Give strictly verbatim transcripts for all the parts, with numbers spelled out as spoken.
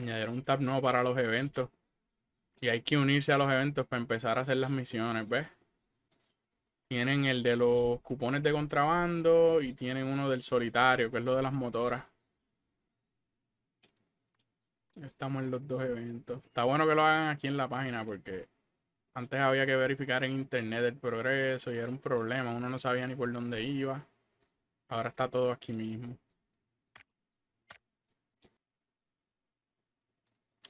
Añadir un tab nuevo para los eventos. Y hay que unirse a los eventos para empezar a hacer las misiones, ¿ves? Tienen el de los cupones de contrabando y tienen uno del solitario, que es lo de las motoras. Estamos en los dos eventos. Está bueno que lo hagan aquí en la página porque antes había que verificar en internet el progreso y era un problema. Uno no sabía ni por dónde iba. Ahora está todo aquí mismo.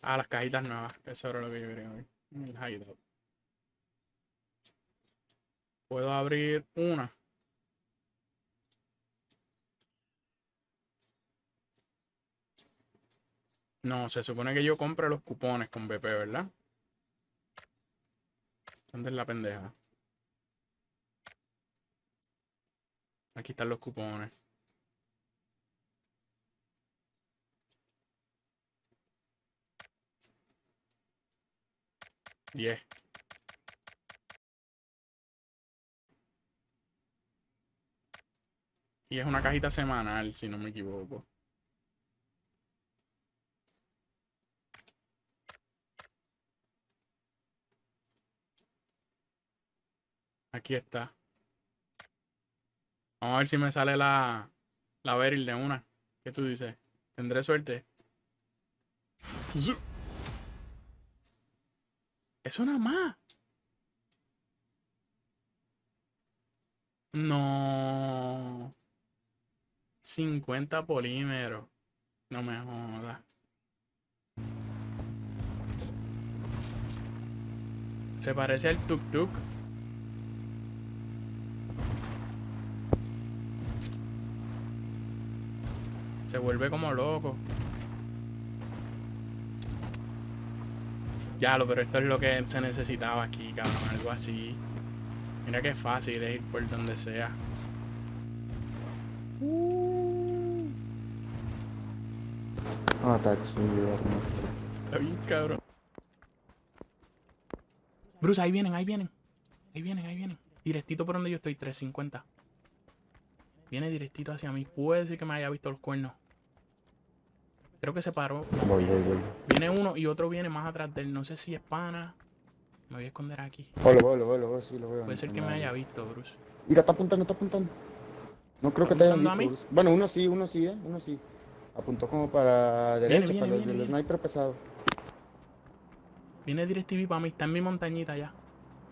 Ah, las cajitas nuevas. Eso era lo que yo quería ver. El hideout. Puedo abrir una. No, se supone que yo compre los cupones con B P, ¿verdad? ¿Dónde es la pendeja? Aquí están los cupones. diez. Y es una cajita semanal, si no me equivoco. Aquí está. Vamos a ver si me sale la, la Beryl de una. ¿Qué tú dices? ¿Tendré suerte? ¡Zu! Eso nada más. No. cincuenta polímeros. No me jodas. Se parece al tuk-tuk. Se vuelve como loco. Ya, pero esto es lo que se necesitaba aquí, cabrón. Algo así. Mira que fácil de ir por donde sea. Ah, está chido. Está bien, cabrón. Bruce, ahí vienen, ahí vienen. Ahí vienen, ahí vienen. Directito por donde yo estoy, trescientos cincuenta. Viene directito hacia mí. Puede decir que me haya visto los cuernos. Creo que se paró. Voy, voy, voy. Viene uno y otro viene más atrás de él. No sé si es pana. Me voy a esconder aquí. Oh, lo veo, lo veo, lo veo, sí, lo veo. Puede ser que me haya visto, Bruce. Mira, está apuntando, está apuntando. No creo que te hayan visto, Bruce. Bueno, uno sí, uno sí, eh. Uno sí. Apuntó como para derecha, para los del sniper pesado. Viene DirecTV para mí. Está en mi montañita ya.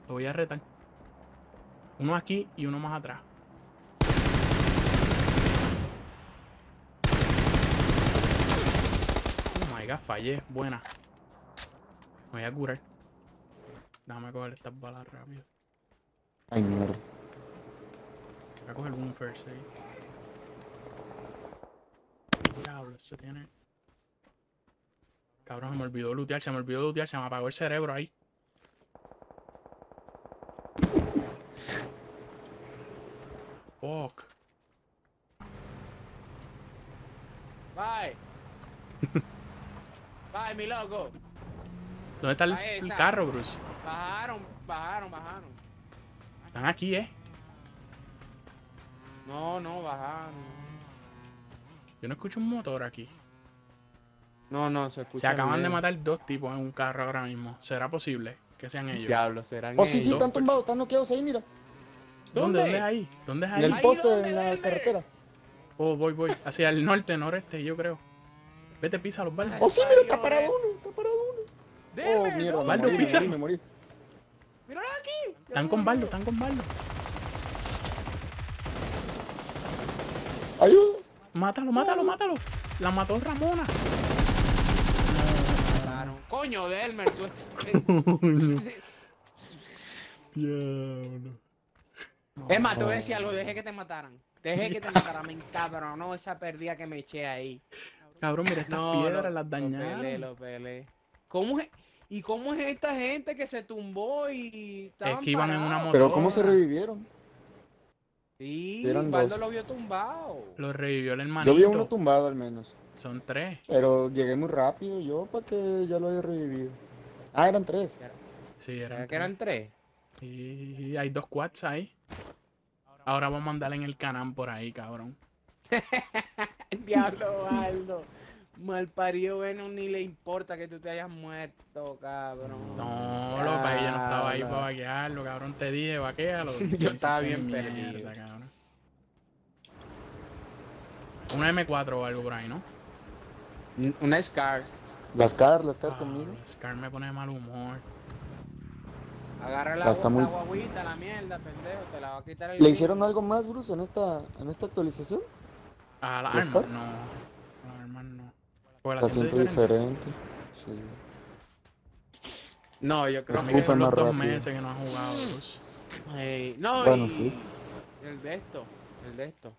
Lo voy a retar. Uno aquí y uno más atrás. Fallé, buena. Me voy a curar. Déjame coger estas balas rápido. Ay, mierda. Voy a coger un first aid. Diablo, esto tiene. Cabrón, se me olvidó lootear, se me olvidó lootear, se me apagó el cerebro ahí. Fuck. Bye. Ay, mi loco. ¿Dónde está el, el carro, Bruce? Bajaron, bajaron, bajaron. Están aquí, ¿eh? No, no, bajaron. Yo no escucho un motor aquí. No, no, se escucha. Se acaban bien. de matar dos tipos en un carro ahora mismo. ¿Será posible que sean ellos? Diablo, serán ellos. Oh, sí, sí, están tumbados, están noqueados ahí, mira. ¿Dónde? ¿Dónde es ahí? ¿Dónde es ahí? En el poste de la duerme? carretera. Oh, voy, voy. Hacia el norte, noreste, yo creo. Vete, pisa los baldos. Oh, sí, mira, está parado uno, está parado uno. Deme, oh, mierda, no, me, pisa. Morí, me morí. Míralo aquí. Están con baldos, están con baldos. Ayuda. Mátalo, mátalo, mátalo. La mató Ramona. Claro. Coño, Delmer, tú. Diablo. Es más, te voy a decir algo, dejé que te mataran. Dejé que te mataran, me encabronó esa pérdida que me eché ahí. Cabrón, mira, estas no, piedras lo, las dañaron. Lo peleé, lo peleé. ¿Cómo es, ¿Y cómo es esta gente que se tumbó y estaban Es que iban parados? en una motora. ¿Pero cómo se revivieron? Sí, Baldo lo vio tumbado. Lo revivió el hermanito. Yo vi a uno tumbado al menos. Son tres. Pero llegué muy rápido yo para que ya lo haya revivido. Ah, eran tres. Sí, eran tres. ¿Que eran tres? Sí, hay dos quads ahí. Ahora vamos a andar en el canal por ahí, cabrón. Diablo, Baldo. Malparido, bueno, ni le importa que tú te hayas muerto, cabrón. No, cabrón. Lo para ella no estaba ahí para vaquearlo, cabrón. Te dije, vaquealo. Yo estaba bien perdido. Mierda, cabrón. Una eme cuatro o algo por ahí, ¿no? Una Scar. La Scar, la Scar ah, conmigo. La Scar me pone de mal humor. Agarra la, la, muy... la guaguita, la mierda, pendejo. Te la va a quitar el... ¿Le hicieron algo más, Bruce, en esta, en esta actualización? Ah, la, ¿La arma, Scar? No. La, la siento diferente, diferente. Sí. No, yo creo es que son los dos rápido. meses que no ha jugado. Hey, no, bueno, y... sí. El de esto, el de esto.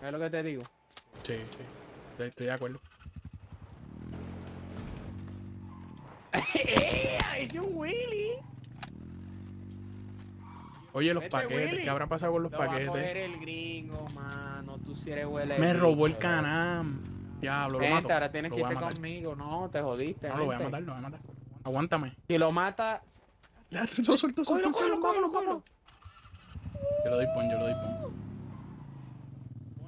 ¿Sabes lo que te digo? Sí, sí. Estoy de acuerdo. ¡Es un Willy! Oye, los Vete, paquetes, Willy. ¿Qué habrá pasado con los Lo paquetes? Va a coger el gringo, mano, tú si eres huele. Me robó gringo, el canam. Diablo, lo mato. Ahora tienes lo que irte conmigo, no, te jodiste. No, gente. Lo voy a matar, lo voy a matar. Aguántame. Si lo mata... Yo suelto, suelto, suelto. Cógelo, cógelo, cógelo. Yo lo doy pon, yo lo doy pon.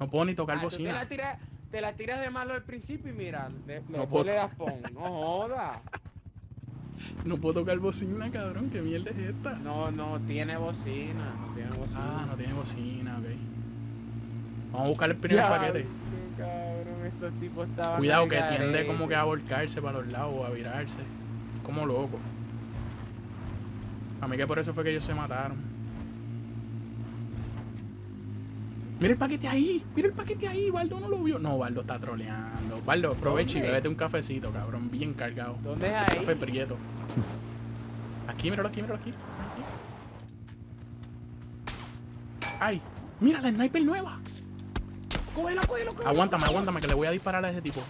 No puedo ni tocar ah, bocina. Te la, tira, te la tiras de malo al principio y mira, de, no después puedo. le das pon. No jodas. No puedo tocar bocina, cabrón, ¿qué mierda es esta? No, no tiene bocina, no tiene bocina. Ah, no tiene bocina, ok. Vamos a buscar el primer ya, paquete. Qué cabrón, estos tipos estaban... Cuidado, que tiende como que a volcarse para los lados, a virarse. Como loco. A mí que por eso fue que ellos se mataron. Mira el paquete ahí, mira el paquete ahí, Baldo no lo vio. No, Baldo está troleando. Baldo, aprovecha y bebete un cafecito, cabrón, bien cargado. ¿Dónde es ahí? Café prieto. Aquí, míralo aquí, míralo aquí. ¡Ay! ¡Mira la sniper nueva! ¡Cógela, cógela, cógela! Aguántame, aguántame, que le voy a disparar a ese tipo.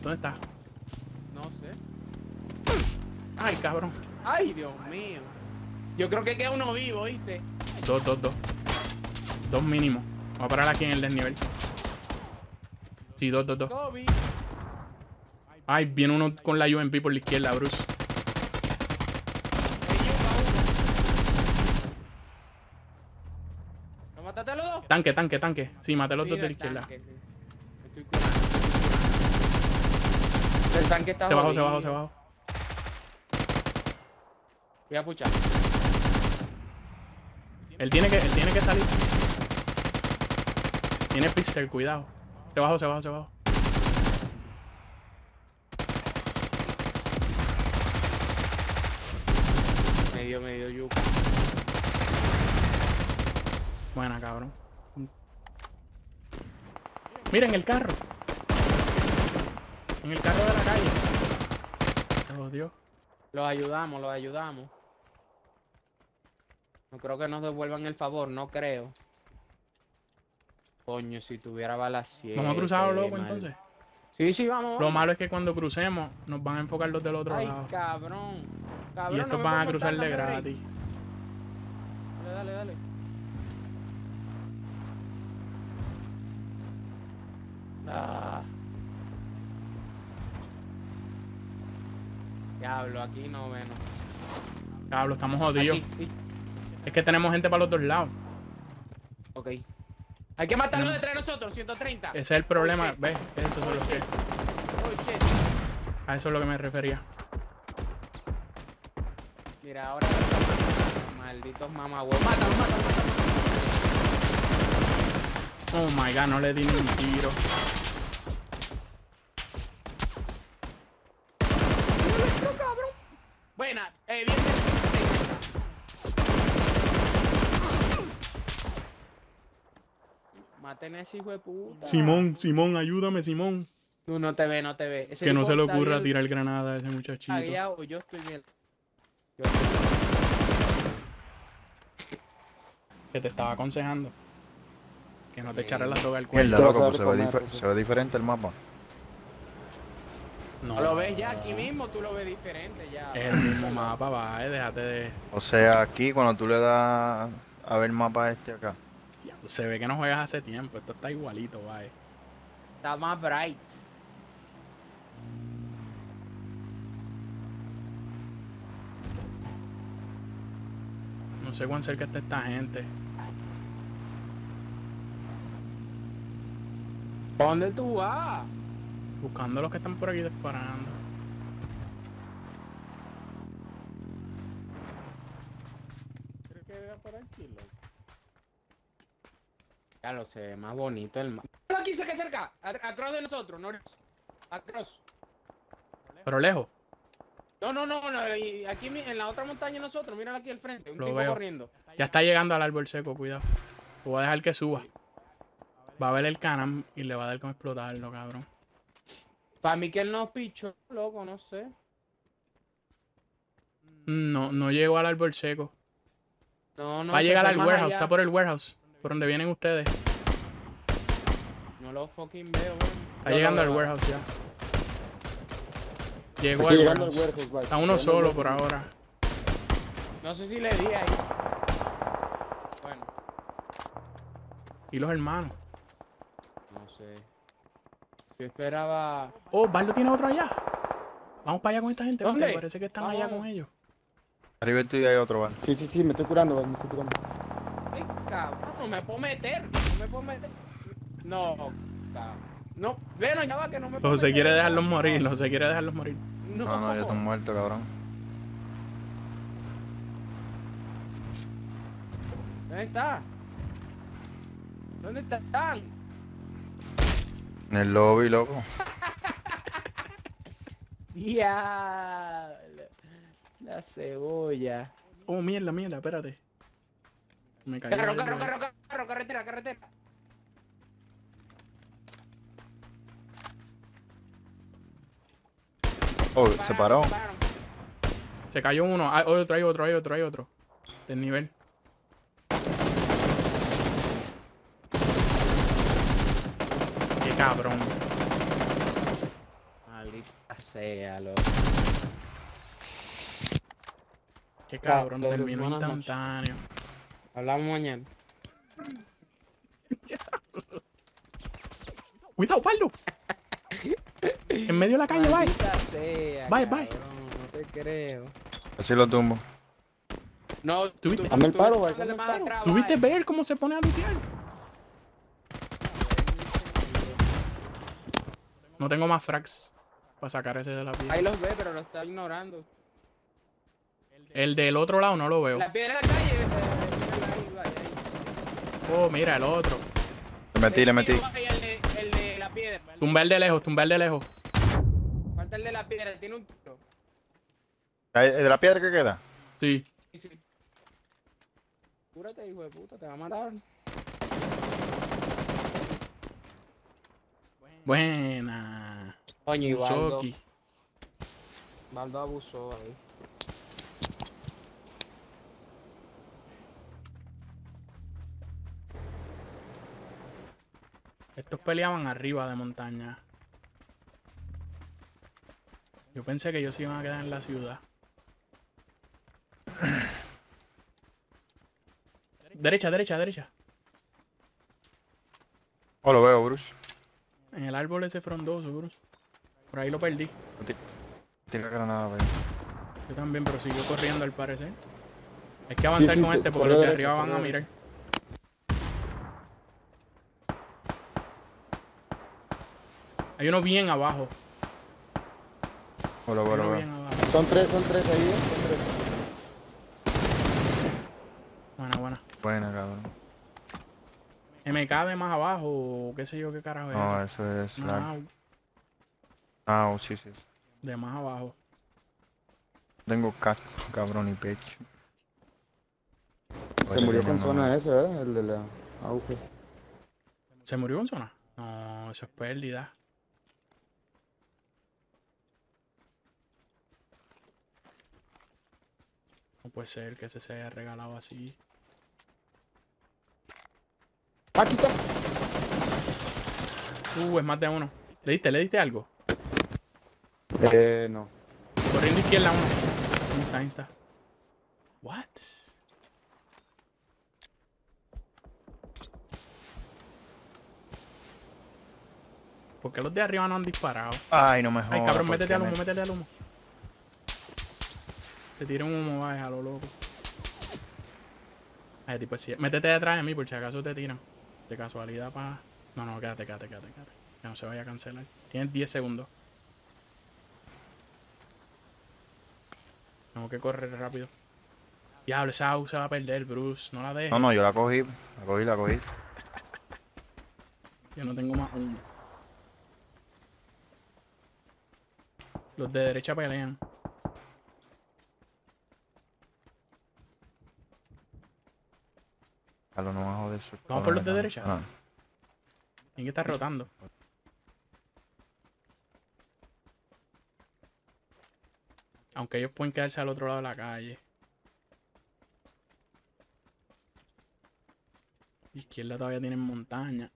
¿Dónde está? No sé. ¡Ay, cabrón! ¡Ay, Dios mío! Yo creo que queda uno vivo, ¿viste? Dos, dos, dos. Dos mínimo. Vamos a parar aquí en el desnivel. Sí, dos, dos, dos. Ay, viene uno con la U M P por la izquierda, Bruce. ¿Lo mataste a los dos? Tanque, tanque, tanque. Sí, maté a los dos de la izquierda. El tanque está... Se bajó, se bajó, se bajó. Voy a puchar. Él tiene que, él tiene que salir. Tiene pistol, cuidado. Se bajó, se bajó, se bajó. Me dio, me dio yuca. Buena, cabrón. Mira, en el carro. En el carro de la calle. Oh, Dios. Los ayudamos, los ayudamos. No creo que nos devuelvan el favor, no creo. Coño, si tuviera balas siete. ¿Vamos a cruzar, loco, entonces? Sí, sí, vamos. Lo malo es que cuando crucemos, nos van a enfocar los del otro Ay, lado. ¡Ay, cabrón! cabrón! Y estos no van a cruzar de gratis. Dale, dale, dale. Ah. Diablo, aquí no menos. Diablo, estamos jodidos. Aquí, sí. Es que tenemos gente para los dos lados. Ok. Hay que matarlo detrás de nosotros, ciento treinta. Ese es el problema, oh, ¿ves? Esos son oh, los shit. que... Oh, shit. A eso es lo que me refería. Mira, ahora... Malditos mamahuevos. Mátalo, mátalo, mátalo. Oh my god, no le di ni un tiro. No, cabrón. Buena, eh, bien. Maten a ese hijo de puta. Simón, Simón, ayúdame, Simón. Tú no te ve, no te ve. Ese que no se le ocurra el... tirar granada a ese muchachito. Allá, o yo estoy bien. Yo estoy... Que te estaba aconsejando. Que no te echara la soga al cuello. Loco, pues se, ve difer se ve diferente el mapa. No lo ves ya aquí mismo, tú lo ves diferente ya. Es el mismo mapa, va, eh, déjate de... O sea, aquí cuando tú le das a ver el mapa este acá. Se ve que no juegas hace tiempo, esto está igualito, vaya. Está más bright. No sé cuán cerca está esta gente. ¿Para dónde tú vas? Buscando a los que están por aquí disparando. ¿Crees que era por aquí, loco? Ya lo sé, más bonito el mapa. ¡Aquí, cerca, cerca! At atrás de nosotros, no. Atrás. Pero lejos. No, no, no, no, aquí en la otra montaña nosotros, mírala aquí al frente, un lo tipo veo. Corriendo. Ya está llegando al árbol seco, cuidado. Lo voy a dejar que suba. Va a ver el canam y le va a dar como explotarlo, cabrón. Para mí que él no pichó, loco, no sé. No, no llegó al árbol seco. No, no. Va a llegar al warehouse, allá. Está por el warehouse, por donde vienen ustedes. No lo fucking veo, bro. Está no, llegando no, no, al warehouse ya. Llegó al warehouse. Está uno solo por ahora. No sé si le di ahí. Bueno. ¿Y los hermanos? No sé. Yo esperaba... Oh, Bardo tiene otro allá. Vamos para allá con esta gente. ¿Dónde? Parece que están Vamos. allá con ellos. Arriba tú y hay otro, Bardo. Sí, sí, sí. Me estoy curando, Bardo. Me estoy curando. Ay, cabrón. No me puedo meter. No me puedo meter. No, cabrón. No, bueno, ya va que no me... José quiere dejarlos morir, José quiere dejarlos morir. No, no, no, ya están muertos, cabrón. ¿Dónde está? ¿Dónde están? En el lobby, loco. Ya. La cebolla. Oh, mierda, mierda, espérate. Me caí. Carro, carro, carro, carro, carretera, carretera. Oh, se, se paró. Se cayó uno. Hay otro, hay otro, hay otro, hay otro. Del nivel. Qué cabrón. Maldita sea, loco. Qué cabrón, claro, terminó instantáneo. Hablamos mañana. Cuidado, Pablo. En medio de la calle, maldita bye. Sea, bye, cabrón, bye. No te creo. Así lo tumbo. No, tuviste. Hazme el paro, bye. ¿Tuviste ver cómo se pone a lootear? No tengo más frags para sacar ese de la piedra. Ahí los ve, pero lo está ignorando. El del otro lado no lo veo. La piedra de la calle. Oh, mira, el otro. Le metí, le metí. El de la piedra. Tumba el de lejos, tumba el de lejos. Falta el de la piedra, tiene un tiro. ¿El de la piedra que queda? Sí. Sí, sí. Cúrate, hijo de puta, te va a matar. Buena. Coño, y Baldo. Baldo abusó ahí. Estos peleaban arriba de montaña. Yo pensé que ellos se iban a quedar en la ciudad. Derecha, derecha, derecha. Oh, lo veo, Bruce. En el árbol ese frondoso, Bruce. Por ahí lo perdí. No tiene granada, güey. Yo también, pero siguió corriendo al parecer. Hay que avanzar sí, sí, con este porque los de arriba van a mirar. Hay uno bien abajo. Hola, hola, hola. Son tres, son tres ahí, son tres. Buena, buena. Buena, cabrón. M K de más abajo, qué sé yo, qué carajo es. No, eso, eso es. Ah, no. Ah, oh, sí, sí. De más abajo. Tengo casco, cabrón, y pecho. Se Oye, murió con zona ese, ¿verdad? El de la auge. ¿Se murió con zona? No, eso es pérdida. No puede ser que ese se haya regalado así. ¡Aquí está! Uh, es más de uno. ¿Le diste? ¿Le diste algo? Eh, no. Corriendo izquierda uno. Insta, insta. What? ¿Por qué los de arriba no han disparado? Ay, no me jodas. Ay, cabrón, métete al humo, métete al humo. Te tiro un humo, va, déjalo, loco. Ay, tipo, sí. Métete detrás de mí por si acaso te tiran. De casualidad, pa. No, no, quédate, quédate, quédate, quédate. Que no se vaya a cancelar. Tienes diez segundos. Tengo que correr rápido. Diablo, esa U se va a perder, Bruce. No la dejes. No, no, yo la cogí. La cogí, la cogí. Yo no tengo más uno. Los de derecha pelean. A lo nuevo de eso. Vamos por los de derecha. No. Tienen que estar rotando. Aunque ellos pueden quedarse al otro lado de la calle. Izquierda todavía tienen montaña.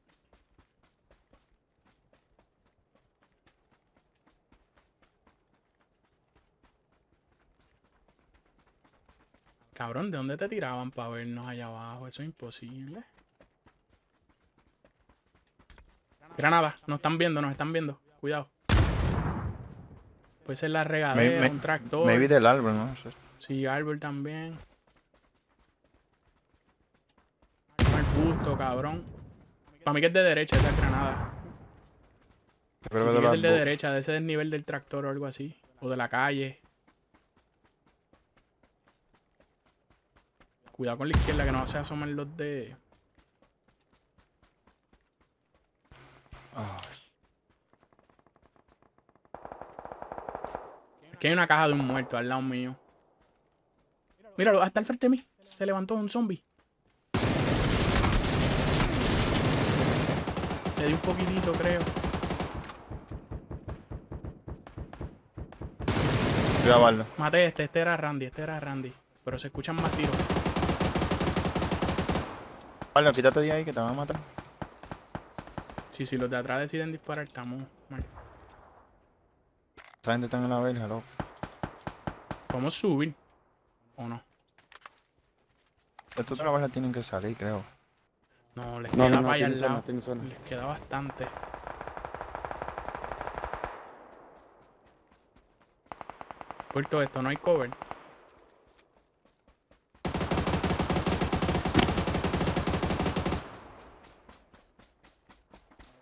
Cabrón, ¿de dónde te tiraban para vernos allá abajo? Eso es imposible. Granada, nos están viendo, nos están viendo. Cuidado. Puede ser la regadera, me, me, un tractor. Maybe del árbol, ¿no? Sí, árbol también. Justo, cabrón. Para mí que es de derecha esa granada. Tiene que ser de derecha, de ese desnivel del tractor o algo así. O de la calle. Cuidado con la izquierda, que no se asomen los de... Es que hay una caja de un muerto al lado mío. Míralo, hasta el frente de mí. Se levantó un zombie. Le di un poquitito, creo. Cuidado, maté este, este era Randy, este era Randy. Pero se escuchan más tiros. Vale, quítate de ahí que te van a matar. Sí, si los de atrás deciden disparar, estamos mal. Esta gente está en la verja, loco. ¿Podemos subir? ¿O no? Estos de la verja tienen que salir, creo. No, les no, queda no, no, para allá al lado. Zona, les queda bastante. Por todo esto, no hay cover.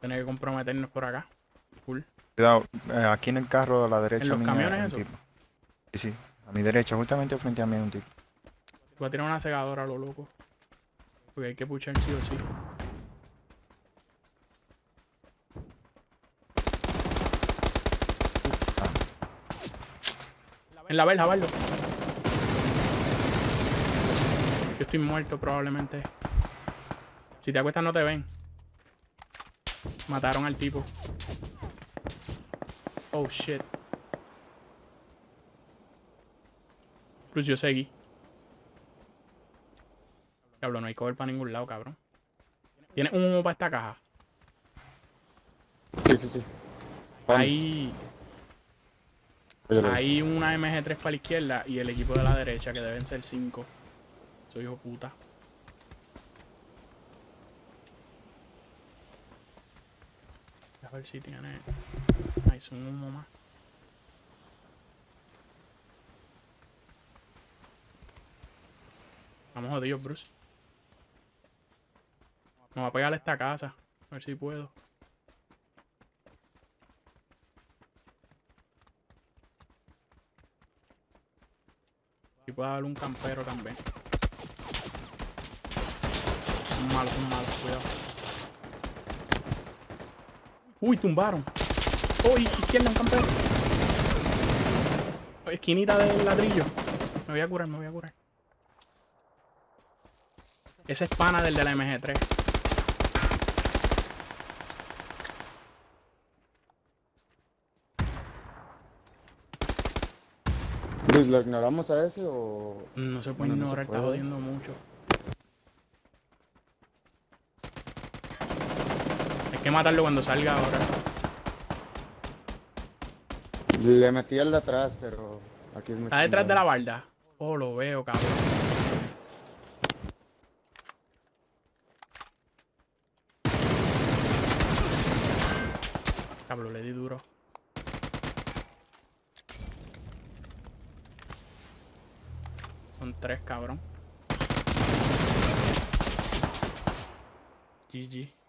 Tiene que comprometernos por acá. Cool. Cuidado, eh, aquí en el carro a la derecha. ¿En los camiones eso? Tipo. Sí, sí. A mi derecha, justamente frente a mí hay un tipo. Voy a tirar una segadora, lo loco. Porque hay que puchar sí o sí. Ah. En la verja, Barlo. Yo estoy muerto probablemente. Si te acuestas no te ven. Mataron al tipo. Oh shit. Cruz, yo seguí. Cabrón, no hay cover para ningún lado, cabrón. ¿Tienes un humo para esta caja? Sí, sí, sí. Ahí... Hay una M G tres para la izquierda y el equipo de la derecha, que deben ser cinco. Soy hijo puta. A ver si tiene... Ahí es un humo más. Vamos jodidos, Bruce. Me va a pegar a esta casa. A ver si puedo. Y puedo darle un campero también. Son malos, son malos. Cuidado. Uy, tumbaron. Uy, oh, izquierda, un campero. Esquinita del ladrillo. Me voy a curar, me voy a curar. Ese es pana del de la M G tres. ¿Lo ignoramos a ese o...? No se puede no, ignorar, no se puede. Está jodiendo mucho. Hay que matarlo cuando salga ahora. Le metí al de atrás, pero... Aquí es muy está detrás de la barda. Oh, lo veo, cabrón. Cabrón, le di duro. Son tres, cabrón. G G.